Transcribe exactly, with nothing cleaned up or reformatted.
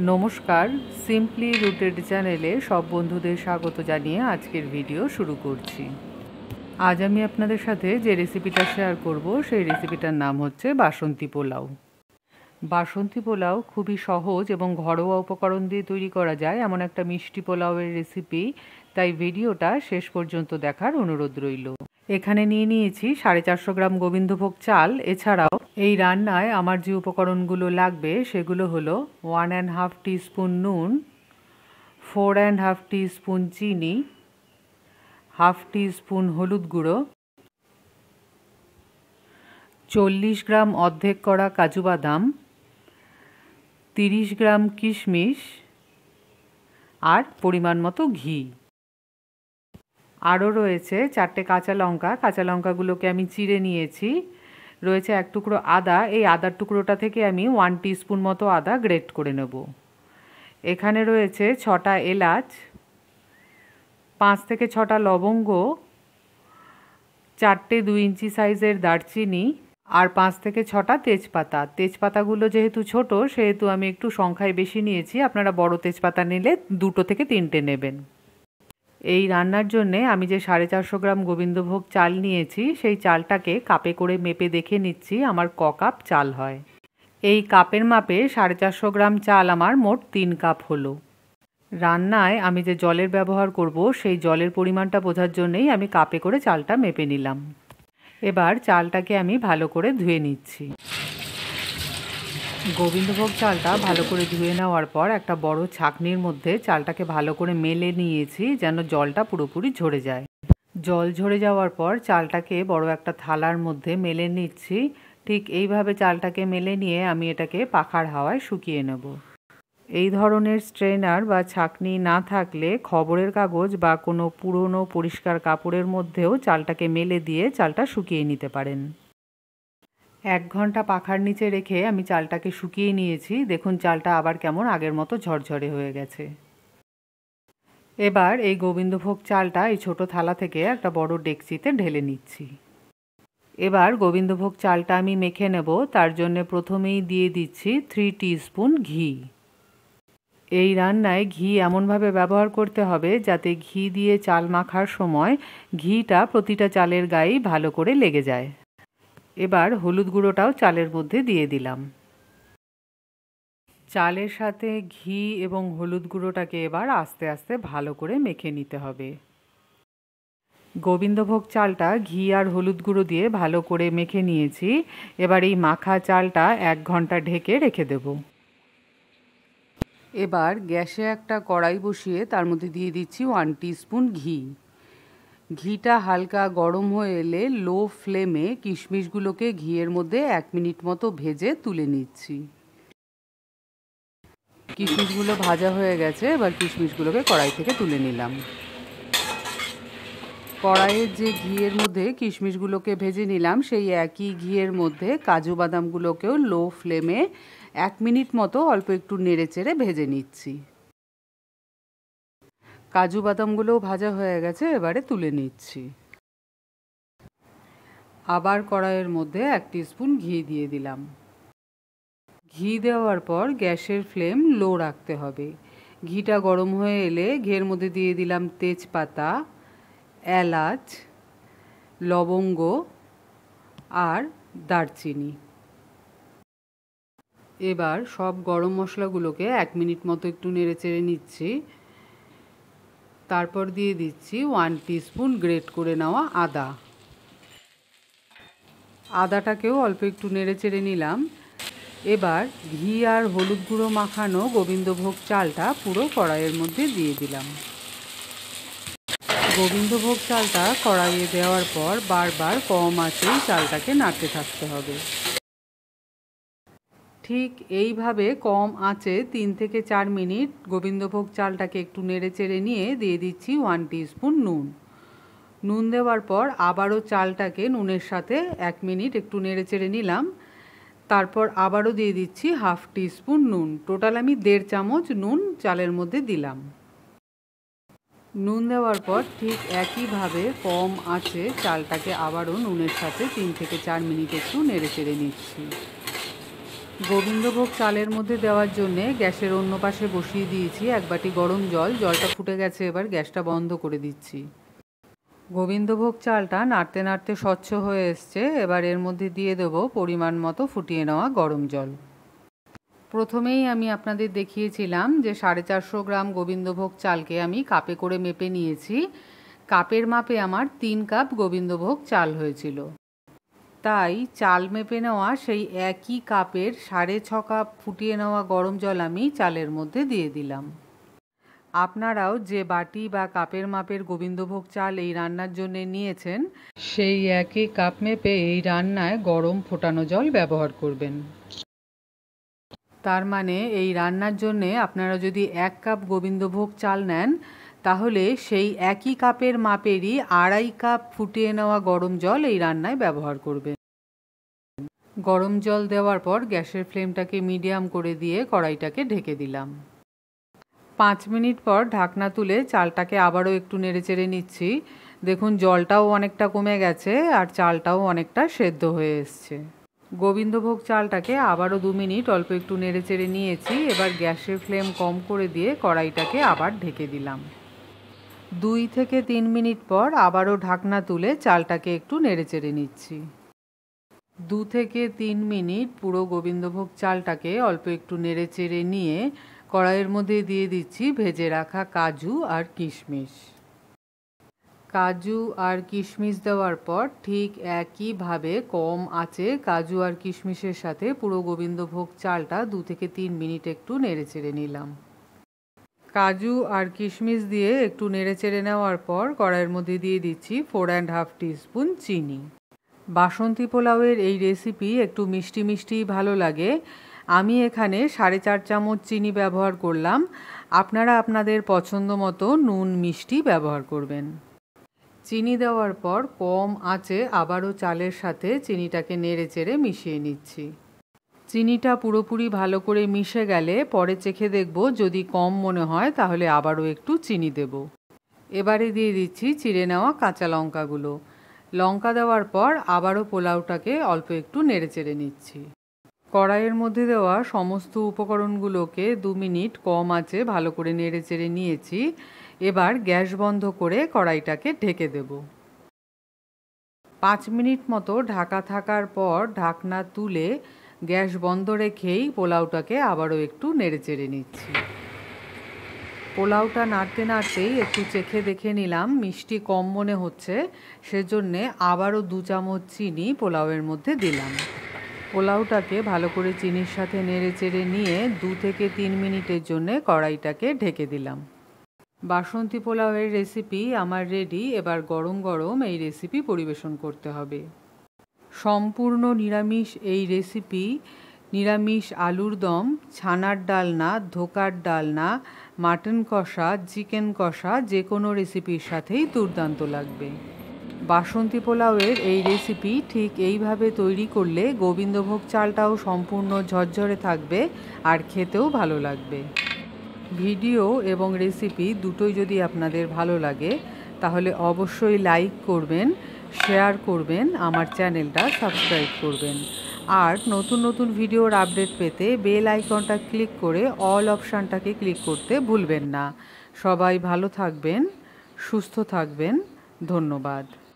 नमस्कार simply rooted चैनेले सब बंधुदेर स्वागत जानिए आजकेर भिडियो शुरू करछि। आज आमी आपनादेर साथे जे रेसिपिटा शेयर करब सेई रेसिपिटार नाम हच्छे बासंती पोलाओ। बासंती पोलाओ खूबई सहज एबं घरोया उपकरण दिये तैरि करा जाय एमन एकटा मिष्टि पोलाओयेर रेसिपि, ताई भिडियोटा शेष पर्यन्त देखार अनुरोध रइल। एखाने निये नियेछि साढ़े चारशो ग्राम गोविंदभोग चाल। एछाड़ाओ এই রান্নায় আমার যে উপকরণগুলো লাগবে সেগুলো হলো ওয়ান অ্যান্ড হাফ টিস্পুন নুন, ফোর অ্যান্ড হাফ টিস্পুন চিনি, হাফ টিস্পুন হলুদ গুঁড়ো, চল্লিশ গ্রাম অর্ধেক করা কাজু বাদাম, তিরিশ গ্রাম কিশমিশ আর পরিমাণ মতো ঘি। আরও রয়েছে চারটে কাঁচা লঙ্কা, কাঁচা লঙ্কাগুলোকে আমি চিড়ে নিয়েছি। রয়েছে এক টুকরো আদা, এই আদার টুকরোটা থেকে আমি ওয়ান টিস্পুন মতো আদা গ্রেট করে নেব। এখানে রয়েছে ছটা এলাচ, পাঁচ থেকে ছটা লবঙ্গ, চারটে দুই ইঞ্চি সাইজের দারচিনি আর পাঁচ থেকে ছটা তেজপাতা। তেজপাতাগুলো যেহেতু ছোট সেহেতু আমি একটু সংখ্যায় বেশি নিয়েছি, আপনারা বড় তেজপাতা নিলে দুটো থেকে তিনটে নেবেন। এই রান্নার জন্যে আমি যে সাড়ে চারশো গ্রাম গোবিন্দভোগ চাল নিয়েছি সেই চালটাকে কাপে করে মেপে দেখে নিচ্ছি আমার ক কাপ চাল হয়। এই কাপের মাপে সাড়ে চারশো গ্রাম চাল আমার মোট তিন কাপ হলো। রান্নায় আমি যে জলের ব্যবহার করব সেই জলের পরিমাণটা বোঝার জন্যেই আমি কাপে করে চালটা মেপে নিলাম। এবার চালটাকে আমি ভালো করে ধুয়ে নিচ্ছি। গোবিন্দভোগ চালটা ভালো করে ধুয়ে নেওয়ার পর একটা বড় ছাঁকনির মধ্যে চালটাকে ভালো করে মেলে নিয়েছি যেন জলটা পুরোপুরি ঝরে যায়। জল ঝরে যাওয়ার পর চালটাকে বড় একটা থালার মধ্যে মেলে নিচ্ছি। ঠিক এইভাবে চালটাকে মেলে নিয়ে আমি এটাকে পাখার হাওয়ায় শুকিয়ে নেব। এই ধরনের স্ট্রেনার বা ছাঁকনি না থাকলে খবরের কাগজ বা কোনো পুরনো পরিষ্কার কাপড়ের মধ্যেও চালটাকে মেলে দিয়ে চালটা শুকিয়ে নিতে পারেন। এক ঘন্টা পাখার নিচে রেখে আমি চালটাকে শুকিয়ে নিয়েছি। দেখুন চালটা আবার কেমন আগের মতো ঝরঝরে হয়ে গেছে। এবার এই গোবিন্দভোগ চালটা এই ছোট থালা থেকে একটা বড় ডেকচিতে ঢেলে নিচ্ছি। এবার গোবিন্দভোগ চালটা আমি মেখে নেব, তার জন্য প্রথমেই দিয়ে দিচ্ছি থ্রি টিস্পুন ঘি। এই রান্নায় ঘি এমনভাবে ব্যবহার করতে হবে যাতে ঘি দিয়ে চাল মাখার সময় ঘিটা প্রতিটা চালের গায়ে ভালো করে লেগে যায়। এবার হলুদ গুঁড়োটাও চালের মধ্যে দিয়ে দিলাম। চালের সাথে ঘি এবং হলুদ গুঁড়োটাকে এবার আস্তে আস্তে ভালো করে মেখে নিতে হবে। গোবিন্দভোগ চালটা ঘি আর হলুদ গুঁড়ো দিয়ে ভালো করে মেখে নিয়েছি। এবার এই মাখা চালটা এক ঘন্টা ঢেকে রেখে দেব। এবার গ্যাসে একটা কড়াই বসিয়ে তার মধ্যে দিয়ে দিচ্ছি ওয়ান টিস্পুন ঘি। ঘিটা হালকা গরম হয়ে এলে লো ফ্লেমে কিশমিশগুলোকে ঘিয়ের মধ্যে এক মিনিট মতো ভেজে তুলে নিচ্ছি। কিশমিশগুলো ভাজা হয়ে গেছে। এবার কিশমিশগুলোকে কড়াই থেকে তুলে নিলাম। কড়াইয়ের যে ঘিয়ের মধ্যে কিশমিশগুলোকে ভেজে নিলাম সেই একই ঘিয়ের মধ্যে কাজু বাদামগুলোকেও লো ফ্লেমে এক মিনিট মতো অল্প একটু নেড়ে চেড়ে ভেজে নিচ্ছি। কাজু বাদামগুলোও ভাজা হয়ে গেছে। এবারে তুলে নিচ্ছি। আবার কড়াইয়ের মধ্যে এক টিস্পুন ঘি দিয়ে দিলাম। ঘি দেওয়ার পর গ্যাসের ফ্লেম লো রাখতে হবে। ঘিটা গরম হয়ে এলে ঘিয়ের মধ্যে দিয়ে দিলাম তেজপাতা, এলাচ, লবঙ্গ আর দারচিনি। এবার সব গরম মশলাগুলোকে এক মিনিট মতো একটু নেড়ে চেড়ে নিচ্ছি। তারপর দিয়ে দিচ্ছি ওয়ান টিস্পুন গ্রেট করে নেওয়া আদা। আদাটাকেও অল্প একটু নেড়ে চেড়ে নিলাম। এবার ঘি আর হলুদ গুঁড়ো মাখানো গোবিন্দভোগ চালটা পুরো কড়াইয়ের মধ্যে দিয়ে দিলাম। গোবিন্দভোগ চালটা কড়াইয়ে দেওয়ার পর বারবার কম আঁচে চালটাকে নাড়তে থাকতে হবে। ঠিক এইভাবে কম আঁচে তিন থেকে চার মিনিট গোবিন্দভোগ চালটাকে একটু নেড়ে চেড়ে নিয়ে দিয়ে দিচ্ছি ওয়ান টিস্পুন নুন। নুন দেওয়ার পর আবারও চালটাকে নুনের সাথে এক মিনিট একটু নেড়ে চেড়ে নিলাম। তারপর আবারও দিয়ে দিচ্ছি হাফ টিস্পুন নুন। টোটাল আমি দেড় চামচ নুন চালের মধ্যে দিলাম। নুন দেওয়ার পর ঠিক একইভাবে কম আঁচে চালটাকে আবারও নুনের সাথে তিন থেকে চার মিনিট একটু নেড়ে চেড়ে নিচ্ছি। गोविंदभोग चालेर मध्य देवार जोन्ने गैसेर अन्य पाशे बसिए दिएछि एक बाटी गरम जल। जलटा फुटे गेछे, एबार गैसटा बंध करे दिच्छि। गोविंदभोग चालटा नाड़ते नाड़ते स्वच्छ हये एसेछे। एबार एर मध्य दिए देब परिमाण मतो फुटिए नेওয়া गरम जल। प्रथमेই आमी आपनादेर देखिएछिलाम जे साढ़े चारशो ग्राम गोविंदभोग चालके आमी कापे करे मेपे निएछि। कापेर मापे आमार तीन काप गोविंदभोग चाल हयेछिलो, ताई चाल मेपे नेওয়া सेई एकी कापेर साढ़े छ कप फुटिए नेওয়া गरम जल आमी चालेर मध्य दिए दिलाम। आपनाराओ जे बाटी बा कापेर मापेर गोविंदभोग चाल एई रान्नार जोन्नो निएछेन सेई एकी काप मेपे एई रान्नाय गरम फोटानो जल व्यवहार करबेन। तार माने एई रान्नार जोन्नो आपनारा जोदि एक काप गोविंदभोग चाल नेन ताहले सेई एकी कापेर मापेरই आढ़ाई कप फुटिए नेওয়া गरम जल एई रान्नाय व्यवहार करबेन। गरम जल देवार पर गैसेर फ्लेमटाके मीडियाम करे दिए कड़ाईटाके ढेके दिलाम। पाँच मिनट पर ढाकना तुले चालटाके आबारो एकटू नेड़ेचेड़े निচ্ছি। देखुन जलटाओ अनेकटा कमे गेছে आर चालटाओ अनेकटा सेদ্ধ হয়ে এসেছে। गोविंदभोग चालटाके आबारो दो मिनट अल्प एकटू नेड़ेचेड़े নিয়েছি। এবার গ্যাসের ফ্লেম কম করে দিয়ে কড়াইটাকে আবার ঢেকে দিলাম। দুই থেকে তিন মিনিট পর আবারো ঢাকনা তুলে চালটাকে একটু নেড়েচেড়ে নিচ্ছি। दो থেকে तीन मिनट পুরো গোবিন্দভোগ চালটাকে অল্প একটু নেড়েচেড়ে নিয়ে কড়াইয়ের মধ্যে দিয়ে দিচ্ছি ভেজে রাখা কাজু আর কিশমিশ। কাজু আর কিশমিশ দেওয়ার পর ঠিক একই ভাবে কম আঁচে কাজু আর কিশমিশের সাথে পুরো গোবিন্দভোগ চালটা दो থেকে तीन মিনিট একটু নেড়েচেড়ে নিলাম। কাজু আর কিশমিশ দিয়ে একটু নেড়েচেড়ে নেওয়ার পর কড়াইয়ের মধ্যে দিয়ে দিচ্ছি four and half teaspoon চিনি। বাসন্তী পোলাওয়ের এই রেসিপি একটু মিষ্টি মিষ্টি ভালো লাগে। আমি এখানে সাড়ে চার চামচ চিনি ব্যবহার করলাম। আপনারা আপনাদের পছন্দ মতো নুন মিষ্টি ব্যবহার করবেন। চিনি দেওয়ার পর কম আঁচে আবারও চালের সাথে চিনিটাকে নেড়েচেড়ে মিশিয়ে নিচ্ছি। চিনিটা পুরোপুরি ভালো করে মিশে গেলে পরে চেখে দেখব, যদি কম মনে হয় তাহলে আবারও একটু চিনি দেব। এবারে দিয়ে দিচ্ছি চিড়ে নেওয়া কাঁচা লঙ্কাগুলো। লঙ্কা দেওয়ার পর আবারও পোলাওটাকে অল্প একটু নেড়েচেড়ে নিচ্ছি। কড়াইয়ের মধ্যে দেওয়া সমস্ত উপকরণগুলোকে দু মিনিট কম আঁচে ভালো করে নেড়েচেড়ে নিয়েছি। এবার গ্যাস বন্ধ করে কড়াইটাকে ঢেকে দেব। পাঁচ মিনিট মতো ঢাকা থাকার পর ঢাকনা তুলে গ্যাস বন্ধ রেখেই পোলাওটাকে আবারও একটু নেড়েচেড়ে নিচ্ছি। পোলাওটা নাড়তে নাড়তেই একটু চেখে দেখে নিলাম মিষ্টি কম মনে হচ্ছে, সেজন্যে আবারও দু চামচ চিনি পোলাওয়ের মধ্যে দিলাম। পোলাওটাকে ভালো করে চিনির সাথে নেড়েচেড়ে নিয়ে দু থেকে তিন মিনিটের জন্য কড়াইটাকে ঢেকে দিলাম। বাসন্তী পোলাওয়ের রেসিপি আমার রেডি। এবার গরম গরম এই রেসিপি পরিবেশন করতে হবে। সম্পূর্ণ নিরামিষ এই রেসিপি নিরামিষ আলুর দম, ছানার ডালনা, ধোকার ডালনা, মাটন কষা, চিকেন কষা যে কোনো রেসিপির সাথেই দুর্দান্ত লাগবে। বাসন্তী পোলাওয়ের এই রেসিপি ঠিক এইভাবে তৈরি করলে গোবিন্দভোগ চালটাও সম্পূর্ণ ঝরঝরে থাকবে আর খেতেও ভালো লাগবে। ভিডিও এবং রেসিপি দুটোই যদি আপনাদের ভালো লাগে তাহলে অবশ্যই লাইক করবেন, শেয়ার করবেন, আমার চ্যানেলটা সাবস্ক্রাইব করবেন। আর নতুন নতুন ভিডিওর আপডেট পেতে বেল আইকনটা ক্লিক করে অল অপশানটাকে ক্লিক করতে ভুলবেন না। সবাই ভালো থাকবেন, সুস্থ থাকবেন। ধন্যবাদ।